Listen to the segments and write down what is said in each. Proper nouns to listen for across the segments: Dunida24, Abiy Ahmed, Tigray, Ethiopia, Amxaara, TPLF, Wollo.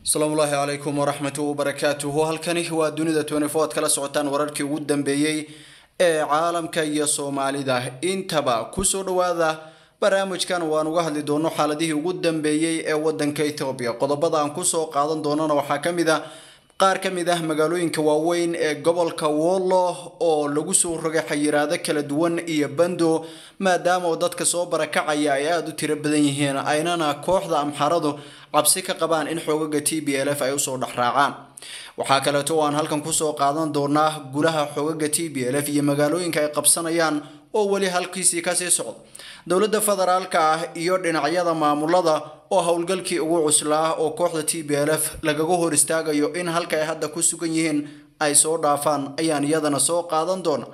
السلام الله عليكم ورحمة وبركاته. هل كان هو دنيا 24 كلا سعتان وركي ودن بيي عالم كي صومالي ده انتبه كسر وذا برامج كان وانوه لدونه حالده ودن بيي ودن كإثيوبيا قد بدأ انكسر قاضن دوننا وحكم ذا قار كم ذا مقالوين كواوين قبل كوالله أو لجسور رجع حيرادة كلا دون يبندو ما دام وضد كصبر كعياء دو تربدين هنا أيننا كوحد عم حرضه عبسك قبان إن حقوق TPLF يوصل حراعان وحاكلتوا عن هالكم كسر قاضن دورناه جلها حقوق TPLF يمقالوين كقبصنيان أول هالقيسي كسي صعد دولة فدرالكا يردن عيادة معمولة oo hawlgalkii ugu cuslaa oo kooxda TPLF lagaga hor istaagayo in halka ay hadda ku sugan yihiin ay soo dhaafaan ayaan iyadana soo qaadan doona.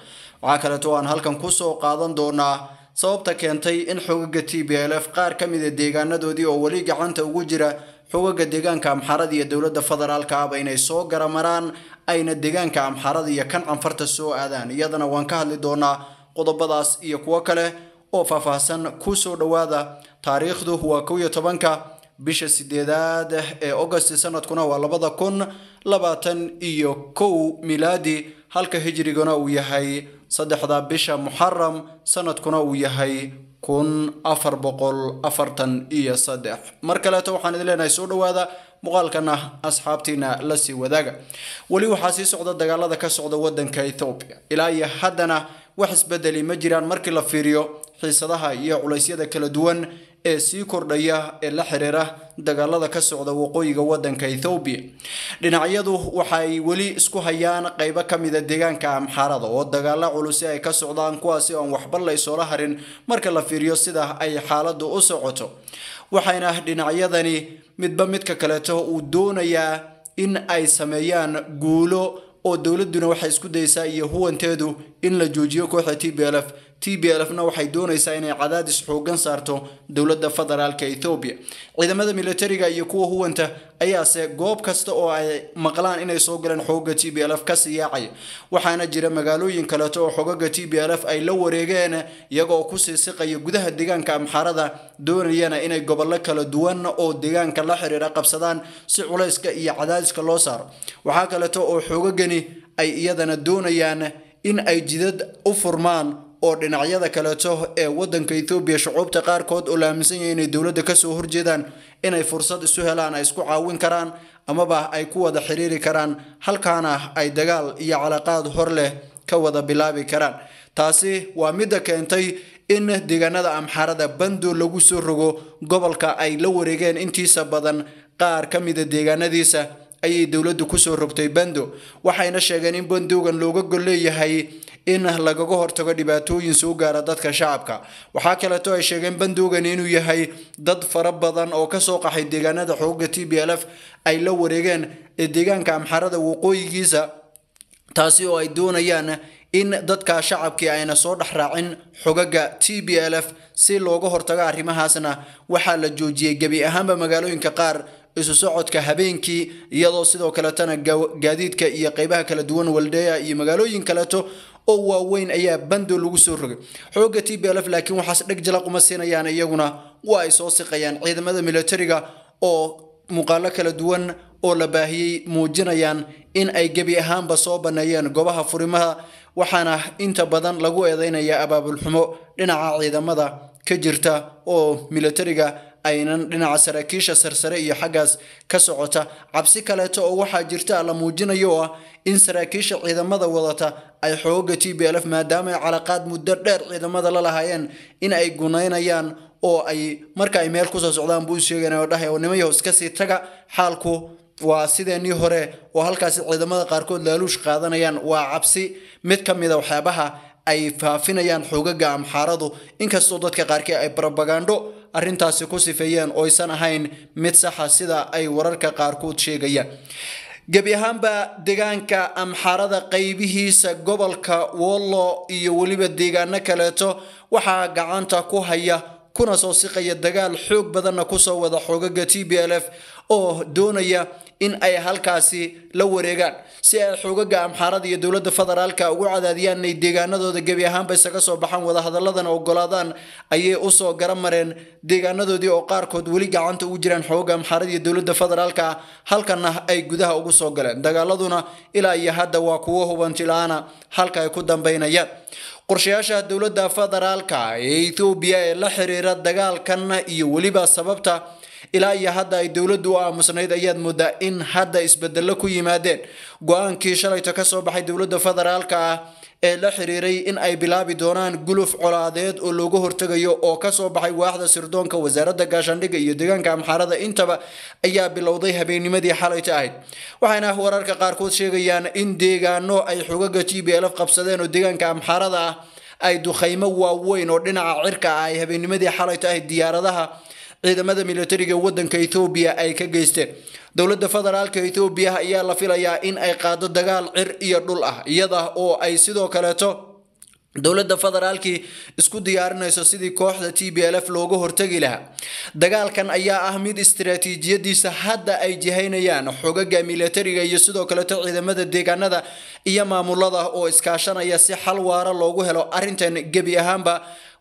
Waxa kale oo aan halkan ku soo qaadan doonaa sababta keentay in xuquuqda TPLF qaar ka mid ah deegaanadoodii oo wali gacanta ugu jira xuquuqda deegaanka Amxarada iyo dawladda federaalka ah inay soo garamaraan ayna deegaanka Amxarada iyo kan anfarta soo aadaan. Iyadana waan ka hadli doonaa qodobadaas iyo kuwa kale oo faahfaahsan ku soo dhawaada. تاريخه هو كوية تبانكا بيش السديداد أغسطس سنة كنا والبضا كن لباتن إيو كو ميلادي هالك هجري كنا ويهي صدح دا بيش محرم سنة كنا ويهي كن أفر بقول أفرتن إيا صدح مركلاتو حاندلنا يسودو هذا مغالكنا أصحابتنا لسي وذاك وليو حاسيس عدد دقالة كسعود ودن كإثيوبيا إلا يحدنا وحس بدلي مجران مركلا فيريو xiisadaha iyo culaysyada kala duwan ee si kordhaya ee la xiriira dagaalada ka socda waqooyiga wadanka Ethiopia dhinacyadu waxay wali isku hayaan qayb ka mid ah deegaanka Amxarada oo dagaalo culus ay ka socdaan kuwaas oo waxba la isoo harin marka la fiiriyo sida ay xaaladu u socoto waxayna dhinacyadani midba midka kale uu doonaya in ay sameeyaan guulo oo dawladuna waxay isku daysaa iyo huwanteedu in la joojiyo kooxda TPLFna waxay doonaysaa inay cadaadis xoogan saarto dawladda federaalka Ethiopia ciidamada militariga iyo kuwa huwanta ayaa se goob kasta oo ay maqlaan inay soo galaan xooga TPLF ka siyaacay waxaana jira magaalooyin kale oo xooga TPLF ay la wareegeen iyagoo ku siiqay gudaha deegaanka Amxarada doonayana inay gobollo kala duwan oo deegaanka la xiriira qabsadaan si culayska iyo cadaadiska loo saaro waxa kale oo xoogagani ay iyadana doonayaan in ay jidad u furmaan dhinacyada kale ee wadanka Ethiopia shucuubta qaar kood oo laaminsan yihiin in dawladda ka soo horjeedaan inay fursad isu helaan ay isku caawin karaan ama ba ay ku wada xiriiri karaan halkaana ay dagaal iyo calaaqad hor leh ka wada bilaabi karaan taasi waa mid keentay in deegaanada Amxarada bando lagu soo rogo gobolka ay la wareegeen intiisa badan qaar ka mid deegaanadiisa ay dawladdu ku soo rogtay bando waxayna sheegeen in bandoogan looga goleeyahay in lagaga hortago dhibaatooyin soo gaara dadka shacabka waxa kale oo ay sheegeen bandoogan inuu yahay dad fara badan oo ka soo qaxay deegaanada xooga TPLF ay la wareegeen deegaanka Amxarada waqooyigiisa taasi oo ay doonayaan in dadka shacabka ayna soo dhaxraacin xooga TPLF si looga hortago arrimahaasna waxa la joojiyay gabi ahaanba magaalooyinka qaar isu socodka habeenkii iyadoo sidoo kale tan gaadiidka iyo qaybaha kala duwan waldeeya iyo magaalooyin kale oo waaweyn ayaa bando lagu soo rogay xooga TPLF laakiin waxa dhig jalaq uma siinayaan iyaguna waa ay soo siqayaan ciidamada militariga oo muqaalo kala duwan oo la baahiyay muujinayaan in ay gabi ahaan ba soo banayeen goobaha furimaha waxaana inta badan lagu eedeynaya abaabul xumo dhinaca ciidamada ka jirta oo militariga aynan dhinaca saraakiisha sarsare iyo xagaas ka socota cabsi kale oo waxa jirta la muujinayo in saraakiisha ciidamada wadata ay xooga TPLF maadaama ay calaaqad muddo dheer ciidamada la lahaayeen in ay gunaynayaan oo ay marka ay meel ku soo socdaan buu sheeganayo dhahay oo niman hoos ka sii taga xaalku waa sideenii hore oo halkaas ciidamada qaarkood laaluush qaadanayaan waa cabsi mid ka mid ah waxyaabaha ay faafinayaan xooga Amxarada inkastoo dadka qaarkii ay propaganda arrintaasi ku sifeeyeen oo aysan ahayn mid saxa sida ay wararka qaarkood sheegayaan gabi ahaanba deegaanka Amxarada qaybihiisa gobolka Wollo iyo waliba deegaanada kale waxa gacanta ku haya kuna soo siqaya dagaal xoog badan ku soo wada xooga TPLF oo doonaya in ay halkaasi la wareegaan si ay xuquuqda amxaarada iyo dawladda federaalka ugu cadaadiyaan in deegaanadooda gabi ahaanba isaga soo baxan wada hadalladan oo golaadaan ayay u soo garamareen deegaanadoodii oo qaarkood wali gacanta u jiraan xuquuqda amxaarada iyo dawladda federaalka halkana ay gudaha ugu soo galeen dagaaladuna ilaa iyo hadda waa kuwo hubantilaana halka ay ku dambeynayaan qorshayaasha dawladda federaalka ee Ethiopia ee la xiriira dagaalkan iyo waliba sababta ilaa iyo hadda ay dawladdu aa musnayd ayad mudda in hadda isbedel ku yimaadeen go'aankii shalay ta ka soo baxay dawladda federaalka ee la xiriiray in ay bilaabi doonaan guluf colaadeed oo looga hortagayo oo ka soo baxay waaxda sirdoonka wasaaradda gaashaandhigga iyo deegaanka amxaarada intaba ayaa bilowday habeennimadii xalay ta ahayd waxaana wararka qaarkood sheegayaan in deegaano ay xugaga TPLF qabsadeen oo deegaanka amxaarada ay duqaymo waaweyn oo dhinaca cirka ay habeennimadii xalay ta ahayd diyaaradaha ciidamada militariga wadanka Ethiopia ay ka geysteen dawladda federaalka Ethiopia ayaa la filayaa in ay qaado dagaal cir iyo dhul ah iyada oo ay sidoo kale dawladda federaalki isku diyaarinayso sidii kooxda TPLF looga hortagi lahaa dagaalkan ayaa ah mid istiraatiijiyadiisa hadda ay jihaynayaan xogaga militariga iyo sidoo kale ciidamada deegaanada iyo maamulada oo iskaashanaya si xal waara loogu helo arrintan gabi ahaanba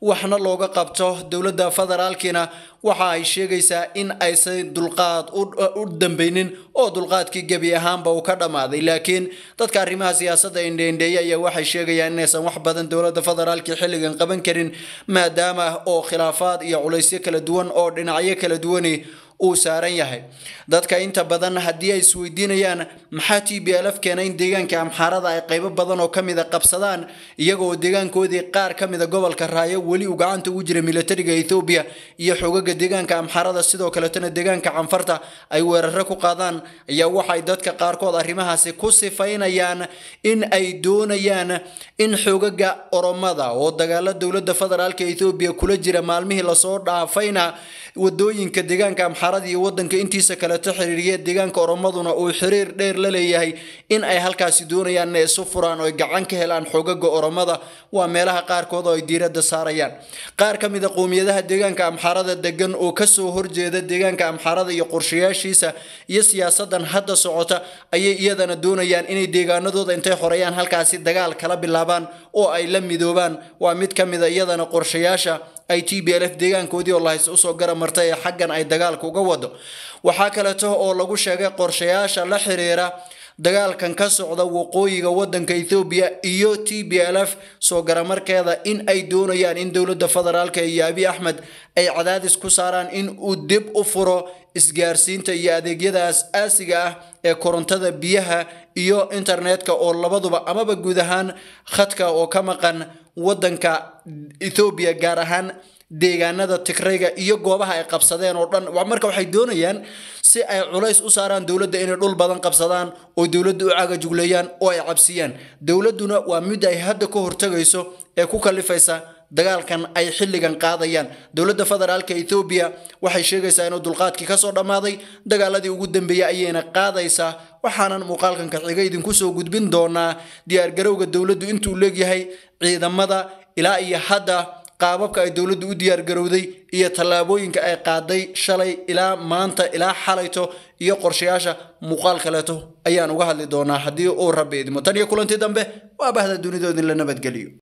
waxna looga qabto dawladda federaalkina waxa ay sheegaysaa in aysan dulqaad u dambaynin oo dulqaadkii gabi ahaanba uu ka dhamaaday laakiin dadka arrimaha siyaasadda indheendheeya ayaa waxay sheegayaan inaysan wax badan dawladda federaalka xilligan qaban karin maadaama oo khilaafaad iyo culaysyo kala duwan oo dhinacyo kala duwani oo saaran yahay dadka inta badan hadii ay isweydiinayaan maxaa TPLF keenay in deegaanka amxaarada ay qaybo badan oo kamid ah qabsadaan iyagoo deegaankoodii qaar kamid ah gobolka Raayo wali u gacanta ugu jira militariga Ethiopia iyo xogaga deegaanka amxaarada sidoo kale tan deegaanka Canfarta ay weeraro ku qaadaan ayaa waxay dadka qaarkood arrimahaasi ku sifaynayaan in ay doonayaan in xogaga Oromada oo dagaalada dawladda federaalka Ethiopia kula jira maalmihii la soo dhaafayna wadooyinka deegaanka haradii wadanka intiisa kala taxriiriyay deegaanka Oromaduna oo xiriir dheer la leeyahay in ay halkaasi doonayaan in soo furaan oo gacan ka helaan xogaga Oromada waa meelaha qaarkood oo diiradda saarayaan qaar kamid ah qoomiyadaha deegaanka amxaarada degan oo ka soo horjeeda deegaanka amxaarada iyo qorshayaashiisa iyo siyaasadan hadda socota ayay iyadana doonayaan inay deegaanadooda intay xoreeyaan halkaasi dagaal kala bilaabaan oo ay la midoobaan waa mid kamid ah iyadana qorshayaasha ay TPLF deegaankoodii oo la soo garamartay xaqan ay dagaalku uga wado waxa kale oo lagu sheegay qorshayaasha la xiriira dagaalkan ka socda waqooyiga wadanka Ethiopia iyo TPLF soo garamarkeeda in ay doonayaan in dawladda federaalka iyo Abiy Ahmed ay cadaadis ku saaraan in uu dib u furo isgaarsiinta iyo adeegyada aasiga ah ee korontada biyaha iyo internetka oo labaduba amaba guud ahaan khadka oo ka maqan wadanka Ethiopia gaar ahaan deegaanada Tigrayga iyo goobaha ay qabsadeen oo dhan wax markaa waxay doonayaan si ay culays u saaraan dawladda inay dhul badan qabsadaan oo dawladdu u cagajugleeyaan oo ay cabsiyaan dawladduna waa mid ay hadda ka hortagayso ee ku kalifaysa dagaalkan ay xilligan qaadayaan dawladda federaalka Ethiopia waxay sheegaysaa in dulqaadkii ka soo dhamaaday dagaaladii ugu dambeeyay ayayna qaadaysaa waxaanan muuqaalkan ka xiga idin ku soo gudbin doonaa diyaar garowga dawladdu intuu leeyahay ciidamada ilaa iyo hadda qaababka ay dawladdu u diyaar garowday iyo talaabooyinka ay qaaday shalay ilaa maanta ilaa xalayto iyo qorshayaasha muuqaal kaleeto ayaan uga hadli doonaa hadii uu rabeedimo tan iyo kulanti dambe waa bahda dunidooda la nabad galiyo